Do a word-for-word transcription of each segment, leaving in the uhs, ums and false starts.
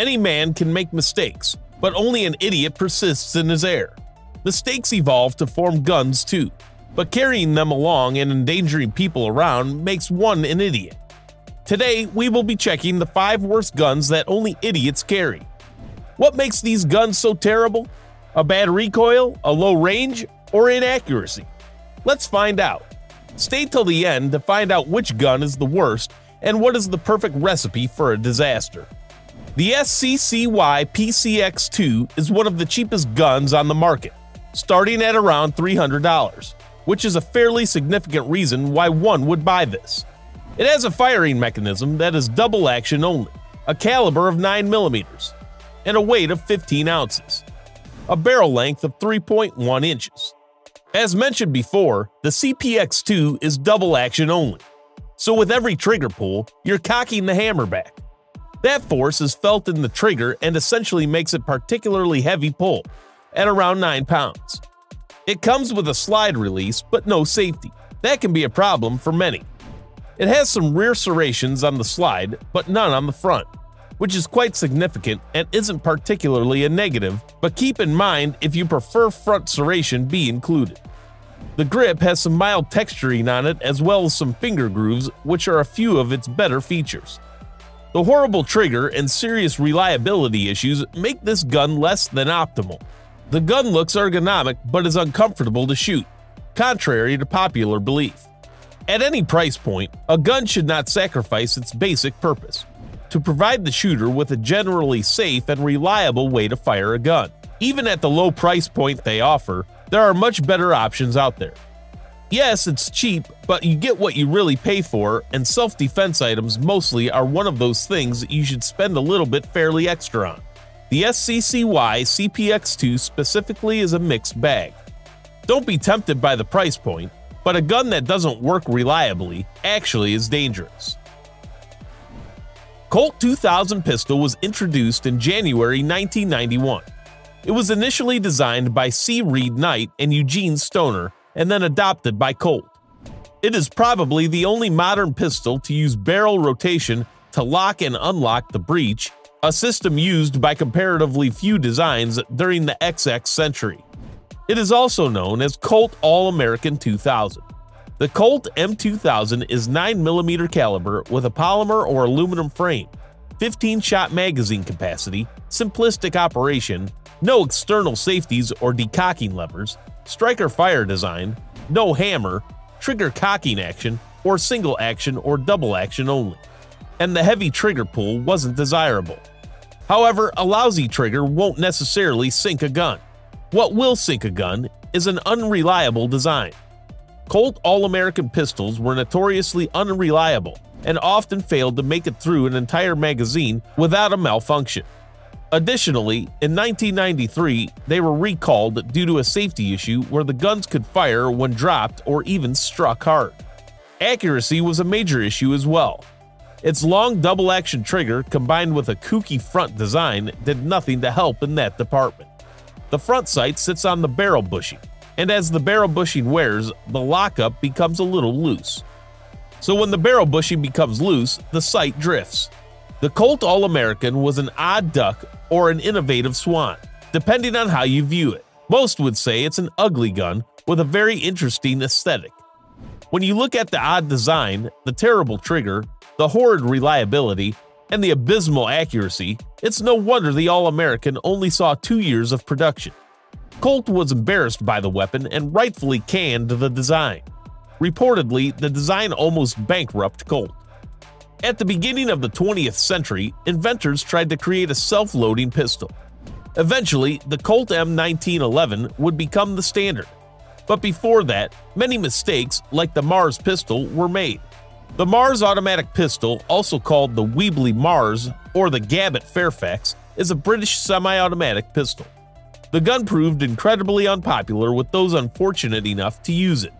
Any man can make mistakes, but only an idiot persists in his error. Mistakes evolve to form guns too, but carrying them along and endangering people around makes one an idiot. Today, we will be checking the five worst guns that only idiots carry. What makes these guns so terrible? A bad recoil, a low range, or inaccuracy? Let's find out. Stay till the end to find out which gun is the worst and what is the perfect recipe for a disaster. The S C C Y P C X two is one of the cheapest guns on the market, starting at around three hundred dollars, which is a fairly significant reason why one would buy this. It has a firing mechanism that is double action only, a caliber of nine millimeters, and a weight of fifteen ounces, a barrel length of three point one inches. As mentioned before, the C P X two is double action only, so with every trigger pull, you're cocking the hammer back. That force is felt in the trigger and essentially makes it particularly heavy pull, at around nine pounds. It comes with a slide release, but no safety. That can be a problem for many. It has some rear serrations on the slide, but none on the front, which is quite significant and isn't particularly a negative, but keep in mind if you prefer front serration be included. The grip has some mild texturing on it as well as some finger grooves, which are a few of its better features. The horrible trigger and serious reliability issues make this gun less than optimal. The gun looks ergonomic but is uncomfortable to shoot, contrary to popular belief. At any price point, a gun should not sacrifice its basic purpose, to provide the shooter with a generally safe and reliable way to fire a gun. Even at the low price point they offer, there are much better options out there. Yes, it's cheap, but you get what you really pay for, and self-defense items mostly are one of those things that you should spend a little bit fairly extra on. The S C C Y C P X two specifically is a mixed bag. Don't be tempted by the price point, but a gun that doesn't work reliably actually is dangerous. Colt two thousand pistol was introduced in January nineteen ninety-one. It was initially designed by C. Reed Knight and Eugene Stoner, and then adopted by Colt. It is probably the only modern pistol to use barrel rotation to lock and unlock the breech, a system used by comparatively few designs during the twenty-first century. It is also known as Colt All-American two thousand. The Colt M two thousand is nine millimeter caliber with a polymer or aluminum frame, fifteen shot magazine capacity, simplistic operation, no external safeties or decocking levers, striker fire design, no hammer, trigger cocking action, or single action or double action only, and the heavy trigger pull wasn't desirable. However, a lousy trigger won't necessarily sink a gun. What will sink a gun is an unreliable design. Colt All-American pistols were notoriously unreliable and often failed to make it through an entire magazine without a malfunction. Additionally, in nineteen ninety-three, they were recalled due to a safety issue where the guns could fire when dropped or even struck hard. Accuracy was a major issue as well. Its long double-action trigger combined with a kooky front design did nothing to help in that department. The front sight sits on the barrel bushing, and as the barrel bushing wears, the lockup becomes a little loose. So when the barrel bushing becomes loose, the sight drifts. The Colt All-American was an odd duck or an innovative swan, depending on how you view it. Most would say it's an ugly gun with a very interesting aesthetic. When you look at the odd design, the terrible trigger, the horrid reliability, and the abysmal accuracy, it's no wonder the All-American only saw two years of production. Colt was embarrassed by the weapon and rightfully canned the design. Reportedly, the design almost bankrupted Colt. At the beginning of the twentieth century, inventors tried to create a self-loading pistol. Eventually, the Colt M nineteen eleven would become the standard. But before that, many mistakes, like the Mars pistol, were made. The Mars automatic pistol, also called the Weebly Mars or the Gabbett Fairfax, is a British semi-automatic pistol. The gun proved incredibly unpopular with those unfortunate enough to use it.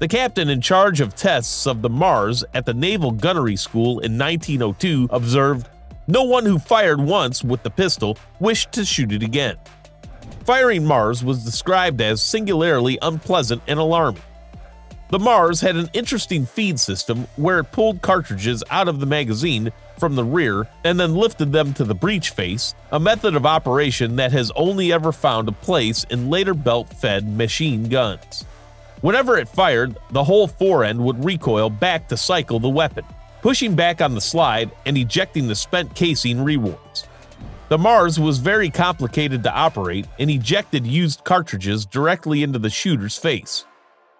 The captain in charge of tests of the Mars at the Naval Gunnery School in nineteen oh two observed, "No one who fired once with the pistol wished to shoot it again." Firing Mars was described as singularly unpleasant and alarming. The Mars had an interesting feed system where it pulled cartridges out of the magazine from the rear and then lifted them to the breech face, a method of operation that has only ever found a place in later belt-fed machine guns. Whenever it fired, the whole forend would recoil back to cycle the weapon, pushing back on the slide and ejecting the spent casing rewards. The Mars was very complicated to operate and ejected used cartridges directly into the shooter's face.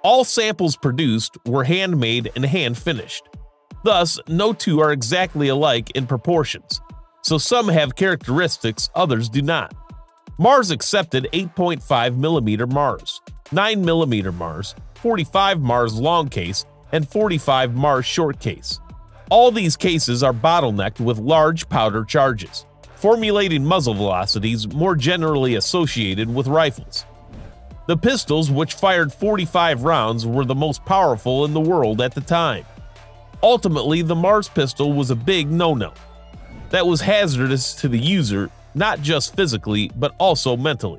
All samples produced were handmade and hand-finished. Thus, no two are exactly alike in proportions, so some have characteristics others do not. Mars accepted eight point five millimeter Mars, nine millimeter Mars, forty-five Mars long case, and forty-five Mars short case. All these cases are bottlenecked with large powder charges, formulating muzzle velocities more generally associated with rifles. The pistols, which fired forty-five rounds, were the most powerful in the world at the time. Ultimately, the Mars pistol was a big no-no that was hazardous to the user, not just physically, but also mentally.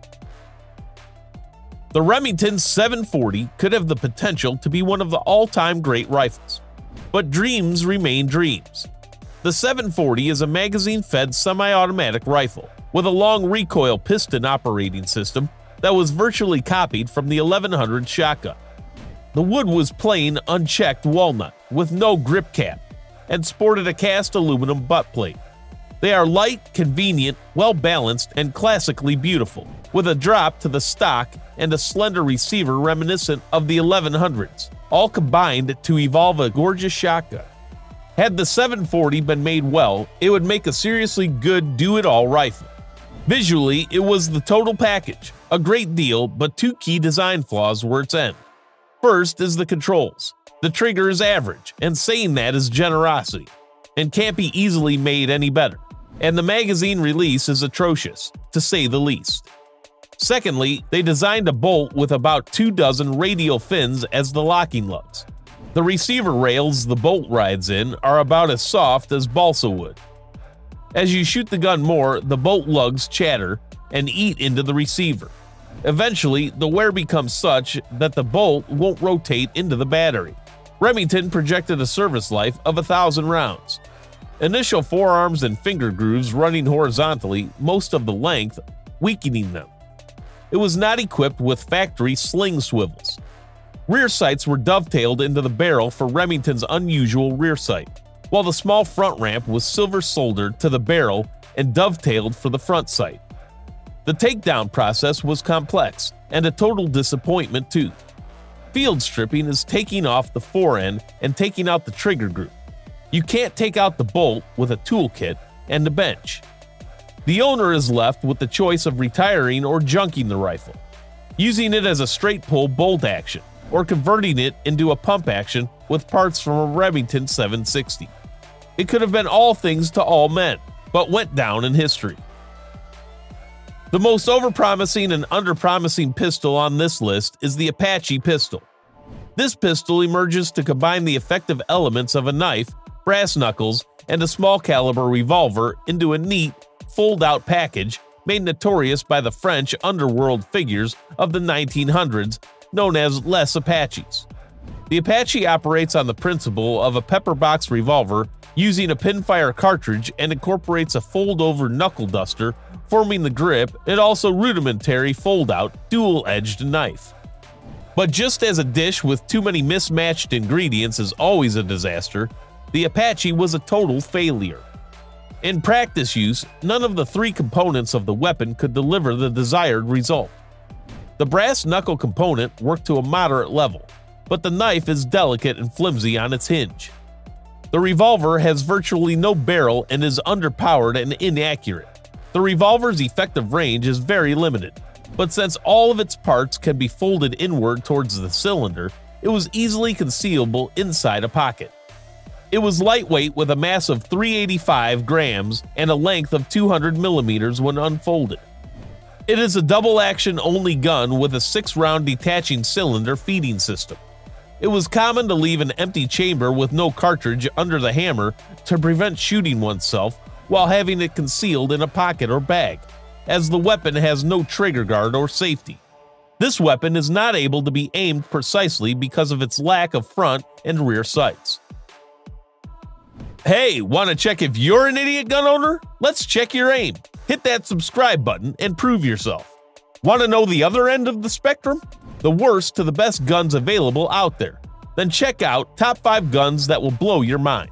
The Remington seven forty could have the potential to be one of the all-time great rifles, but dreams remain dreams. The seven forty is a magazine-fed semi-automatic rifle with a long recoil piston operating system that was virtually copied from the eleven hundred shotgun. The wood was plain, unchecked walnut with no grip cap and sported a cast aluminum butt plate. They are light, convenient, well-balanced, and classically beautiful, with a drop to the stock and a slender receiver reminiscent of the eleven hundreds, all combined to evolve a gorgeous shotgun. Had the seven forty been made well, it would make a seriously good do-it-all rifle. Visually, it was the total package, a great deal, but two key design flaws were its end. First is the controls. The trigger is average, and saying that is generosity, and can't be easily made any better. And the magazine release is atrocious, to say the least. Secondly, they designed a bolt with about two dozen radial fins as the locking lugs. The receiver rails the bolt rides in are about as soft as balsa wood. As you shoot the gun more, the bolt lugs chatter and eat into the receiver. Eventually, the wear becomes such that the bolt won't rotate into the battery. Remington projected a service life of one thousand rounds. Initial forearms and finger grooves running horizontally most of the length, weakening them. It was not equipped with factory sling swivels. Rear sights were dovetailed into the barrel for Remington's unusual rear sight, while the small front ramp was silver soldered to the barrel and dovetailed for the front sight. The takedown process was complex and a total disappointment too. Field stripping is taking off the forend and taking out the trigger group. You can't take out the bolt with a toolkit and a bench. The owner is left with the choice of retiring or junking the rifle, using it as a straight pull bolt action, or converting it into a pump action with parts from a Remington seven sixty. It could have been all things to all men, but went down in history. The most overpromising and underpromising pistol on this list is the Apache pistol. This pistol emerges to combine the effective elements of a knife, brass knuckles, and a small caliber revolver into a neat, fold-out package made notorious by the French underworld figures of the nineteen hundreds known as Les Apaches. The Apache operates on the principle of a pepper box revolver using a pinfire cartridge and incorporates a fold-over knuckle duster, forming the grip and also rudimentary fold-out, dual-edged knife. But just as a dish with too many mismatched ingredients is always a disaster, the Apache was a total failure. In practice use, none of the three components of the weapon could deliver the desired result. The brass knuckle component worked to a moderate level, but the knife is delicate and flimsy on its hinge. The revolver has virtually no barrel and is underpowered and inaccurate. The revolver's effective range is very limited, but since all of its parts can be folded inward towards the cylinder, it was easily concealable inside a pocket. It was lightweight with a mass of three hundred eighty-five grams and a length of two hundred millimeters when unfolded. It is a double-action only gun with a six-round detaching cylinder feeding system. It was common to leave an empty chamber with no cartridge under the hammer to prevent shooting oneself while having it concealed in a pocket or bag, as the weapon has no trigger guard or safety. This weapon is not able to be aimed precisely because of its lack of front and rear sights. Hey, want to check if you're an idiot gun owner? Let's check your aim. Hit that subscribe button and prove yourself. Want to know the other end of the spectrum? The worst to the best guns available out there. Then check out Top five Guns That Will Blow Your Mind.